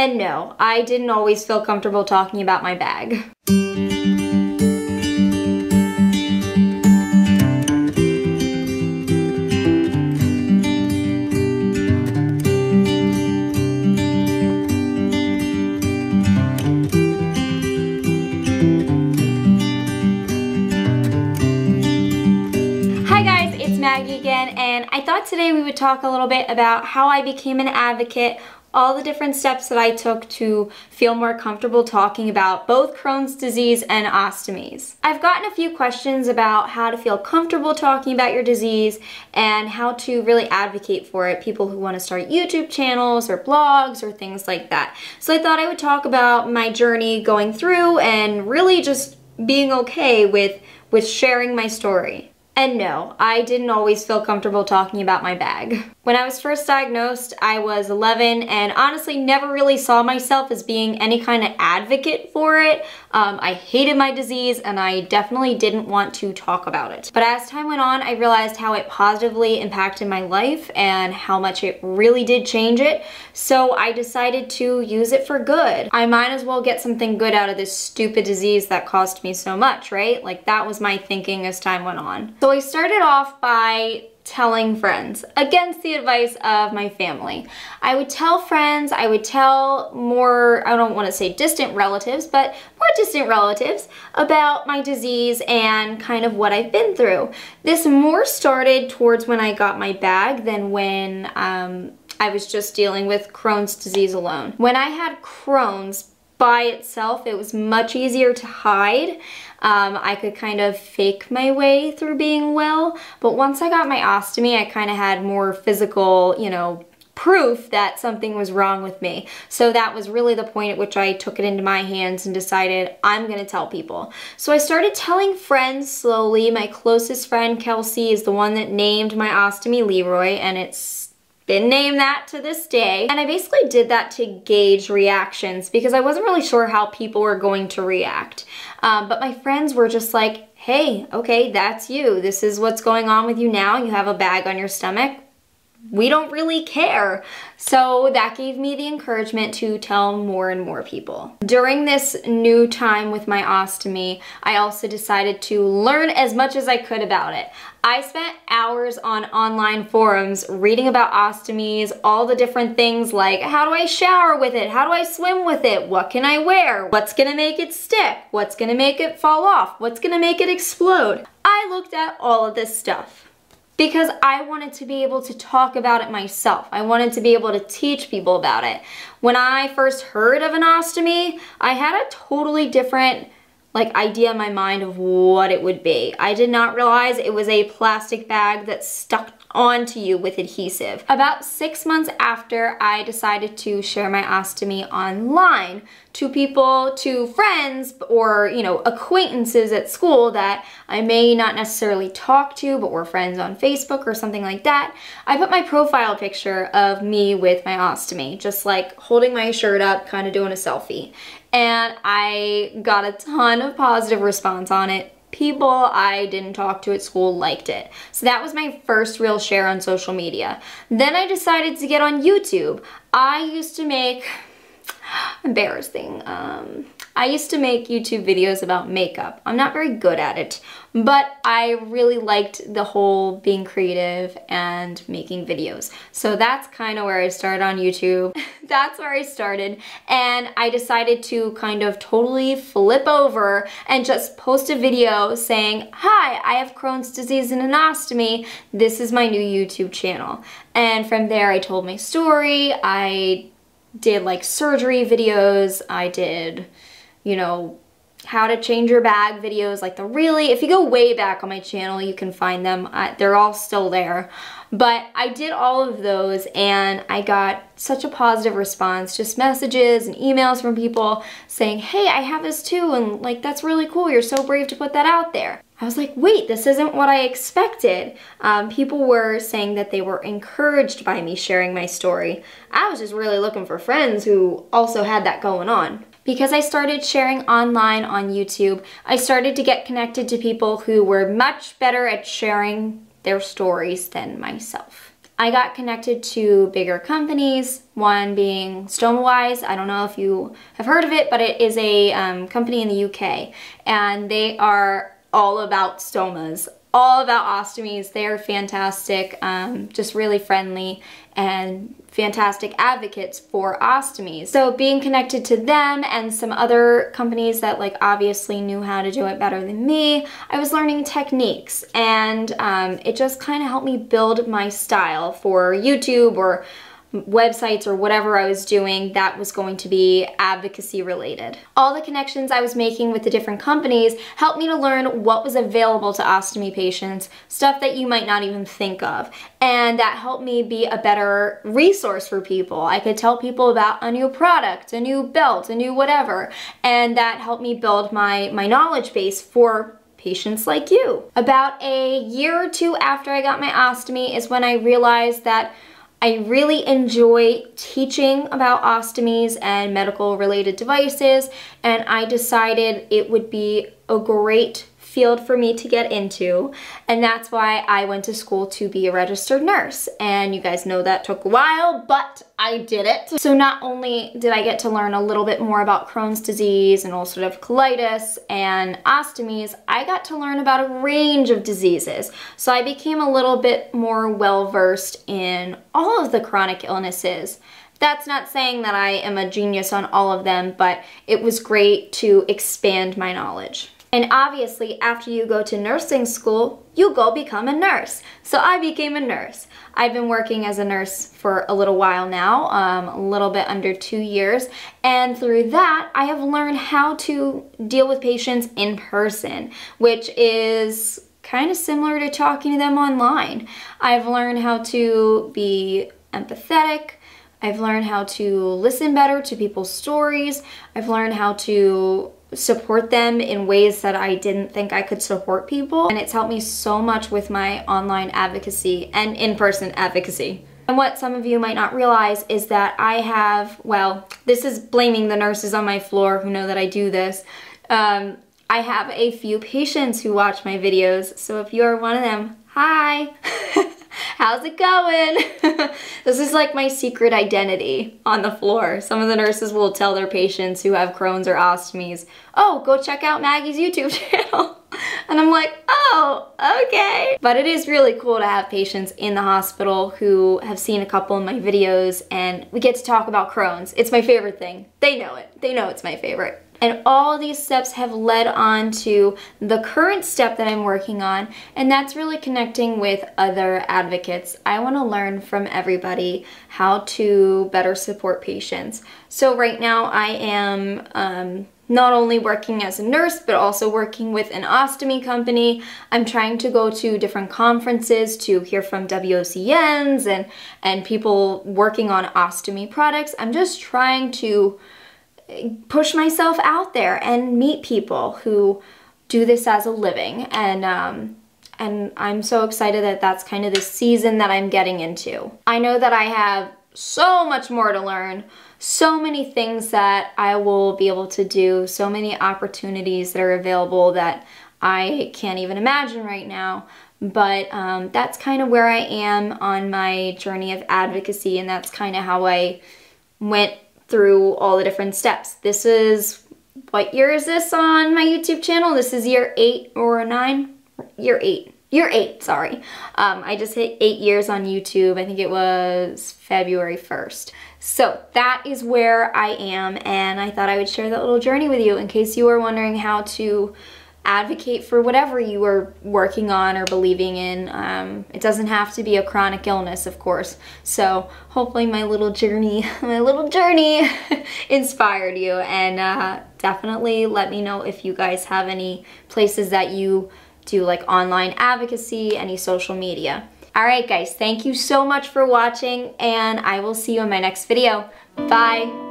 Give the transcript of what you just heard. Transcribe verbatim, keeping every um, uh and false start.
And no, I didn't always feel comfortable talking about my bag. And I thought today we would talk a little bit about how I became an advocate, all the different steps that I took to feel more comfortable talking about both Crohn's disease and ostomies. I've gotten a few questions about how to feel comfortable talking about your disease and how to really advocate for it, people who want to start YouTube channels or blogs or things like that. So I thought I would talk about my journey going through and really just being okay with, with sharing my story. And no, I didn't always feel comfortable talking about my bag. When I was first diagnosed, I was eleven and honestly never really saw myself as being any kind of advocate for it. Um, I hated my disease and I definitely didn't want to talk about it. But as time went on, I realized how it positively impacted my life and how much it really did change it. So I decided to use it for good. I might as well get something good out of this stupid disease that cost me so much, right? Like, that was my thinking as time went on. So I started off by telling friends against the advice of my family. I would tell friends, I would tell more, I don't want to say distant relatives, but more distant relatives about my disease and kind of what I've been through. This more started towards when I got my bag than when um, I was just dealing with Crohn's disease alone. When I had Crohn's by itself, it was much easier to hide. Um, I could kind of fake my way through being well, but once I got my ostomy, I kind of had more physical, you know, proof that something was wrong with me. So that was really the point at which I took it into my hands and decided I'm gonna tell people. So I started telling friends slowly. My closest friend, Kelsey, is the one that named my ostomy Leroy, and it's been named that to this day. And I basically did that to gauge reactions because I wasn't really sure how people were going to react. Um, but my friends were just like, hey, okay, that's you. This is what's going on with you now. You have a bag on your stomach. We don't really care. So that gave me the encouragement to tell more and more people. During this new time with my ostomy, I also decided to learn as much as I could about it. I spent hours on online forums reading about ostomies, all the different things like, how do I shower with it? How do I swim with it? What can I wear? What's gonna make it stick? What's gonna make it fall off? What's gonna make it explode? I looked at all of this stuff because I wanted to be able to talk about it myself. I wanted to be able to teach people about it. When I first heard of an ostomy, I had a totally different like idea in my mind of what it would be. I did not realize it was a plastic bag that stuck onto you with adhesive. About six months after, I decided to share my ostomy online to people, to friends, or, you know, acquaintances at school that I may not necessarily talk to, but we're friends on Facebook or something like that. I put my profile picture of me with my ostomy, just like holding my shirt up, kind of doing a selfie. And I got a ton of positive response on it. People I didn't talk to at school liked it. So that was my first real share on social media. Then I decided to get on YouTube. I used to make, embarrassing, um, I used to make YouTube videos about makeup. I'm not very good at it, but I really liked the whole being creative and making videos. So that's kind of where I started on YouTube. That's where I started. And I decided to kind of totally flip over and just post a video saying, hi, I have Crohn's disease and an ostomy. This is my new YouTube channel. And from there, I told my story. I did like surgery videos. I did, you know, how to change your bag videos, like the really, if you go way back on my channel, you can find them. Uh, they're all still there. But I did all of those and I got such a positive response, just messages and emails from people saying, hey, I have this too. And like, that's really cool. You're so brave to put that out there. I was like, wait, this isn't what I expected. Um, people were saying that they were encouraged by me sharing my story. I was just really looking for friends who also had that going on. Because I started sharing online on YouTube, I started to get connected to people who were much better at sharing their stories than myself. I got connected to bigger companies, one being StomaWise. I don't know if you have heard of it, but it is a um, company in the U K, and they are all about stomas, all about ostomies. They are fantastic, um, just really friendly and fantastic advocates for ostomies. So being connected to them and some other companies that like obviously knew how to do it better than me, I was learning techniques, and um, it just kind of helped me build my style for YouTube or websites or whatever I was doing that was going to be advocacy related. All the connections I was making with the different companies helped me to learn what was available to ostomy patients, stuff that you might not even think of, and that helped me be a better resource for people. I could tell people about a new product, a new belt, a new whatever, and that helped me build my, my knowledge base for patients like you. About a year or two after I got my ostomy is when I realized that I really enjoy teaching about ostomies and medical related devices, and I decided it would be a great field for me to get into, and that's why I went to school to be a registered nurse. And you guys know that took a while, but I did it. So not only did I get to learn a little bit more about Crohn's disease and ulcerative colitis and ostomies, I got to learn about a range of diseases. So I became a little bit more well-versed in all of the chronic illnesses. That's not saying that I am a genius on all of them, but it was great to expand my knowledge. And obviously, after you go to nursing school, you go become a nurse. So I became a nurse. I've been working as a nurse for a little while now, um, a little bit under two years. And through that, I have learned how to deal with patients in person, which is kind of similar to talking to them online. I've learned how to be empathetic. I've learned how to listen better to people's stories. I've learned how to support them in ways that I didn't think I could support people, and it's helped me so much with my online advocacy and in-person advocacy. And what some of you might not realize is that I have, well, this is blaming the nurses on my floor who know that I do this, um, I have a few patients who watch my videos, so if you're one of them, hi! How's it going? This is like my secret identity on the floor. Some of the nurses will tell their patients who have Crohn's or ostomies, oh, go check out Maggie's YouTube channel. And I'm like, oh, okay. But it is really cool to have patients in the hospital who have seen a couple of my videos, and we get to talk about Crohn's. It's my favorite thing. They know it. They know it's my favorite. And all these steps have led on to the current step that I'm working on, and that's really connecting with other advocates. I want to learn from everybody how to better support patients. So right now I am um, not only working as a nurse, but also working with an ostomy company. I'm trying to go to different conferences to hear from W O C Ns and, and people working on ostomy products. I'm just trying to push myself out there and meet people who do this as a living, and um, and I'm so excited that that's kind of the season that I'm getting into. I know that I have so much more to learn, so many things that I will be able to do, so many opportunities that are available that I can't even imagine right now, but um, that's kind of where I am on my journey of advocacy, and that's kind of how I went through all the different steps. This is, what year is this on my YouTube channel? This is year eight or nine? Year eight. Year eight, sorry. Um, I just hit eight years on YouTube. I think it was February first. So that is where I am, and I thought I would share that little journey with you in case you were wondering how to advocate for whatever you are working on or believing in. Um, it doesn't have to be a chronic illness, of course. So hopefully my little journey, my little journey inspired you, and uh, definitely let me know if you guys have any places that you do like online advocacy, any social media. All right guys, thank you so much for watching, and I will see you in my next video. Bye.